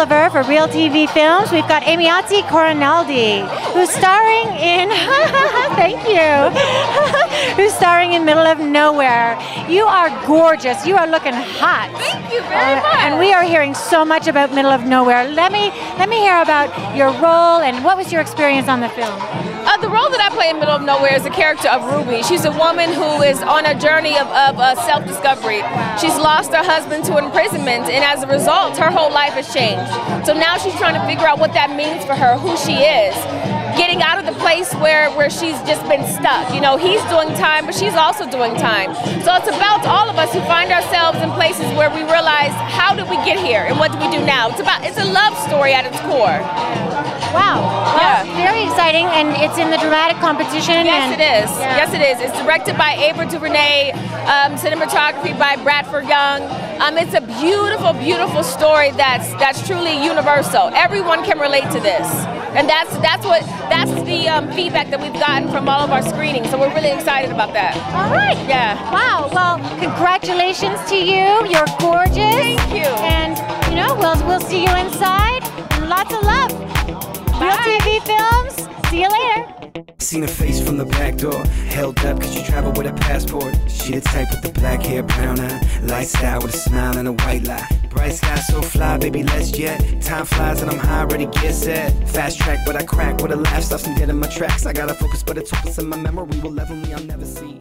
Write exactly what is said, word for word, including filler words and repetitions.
Oliver for Real T V Films. We've got Emayatzy E. Corinealdi, who's starring in, thank you, who's starring in Middle of Nowhere. You are gorgeous. You are looking hot. Thank you very uh, much. And we are hearing so much about Middle of Nowhere. Let me, let me hear about your role and what was your experience on the film? Uh, the role that I play in Middle of Nowhere is the character of Ruby. She's a woman who is on a journey of, of uh, self-discovery. She's lost her husband to imprisonment, and as a result, her whole life has changed. So now she's trying to figure out what that means for her, who she is. Getting out of the place where, where she's just been stuck. You know, he's doing time, but she's also doing time. So it's about all of us who find ourselves in places where we realize, how did we get here and what do we do now? It's about, it's a love story at its core. Wow. Yeah. Wow. Very exciting, and it's in the dramatic competition. Yes, and it is. Yeah. Yes, it is. It's directed by Ava DuVernay, um, cinematography by Bradford Young. Um, it's a beautiful, beautiful story that's, that's truly universal. Everyone can relate to this. And that's that's what that's the um, feedback that we've gotten from all of our screenings. So we're really excited about that. All right. Yeah. Wow. Well, congratulations to you. You're gorgeous. Thank you. And you know, we'll we'll see you inside. Lots of love. Real T V Films. See you later. Seen her face from the back door, held up cause she traveled with a passport. She the type with the black hair, brown eye, lifestyle with a smile and a white lie. Bright sky so fly, baby let's jet. Time flies and I'm high, ready get set. Fast track but I crack with a laugh, stops and dead in my tracks. I gotta focus but it's focus in my memory will level me I'll never see.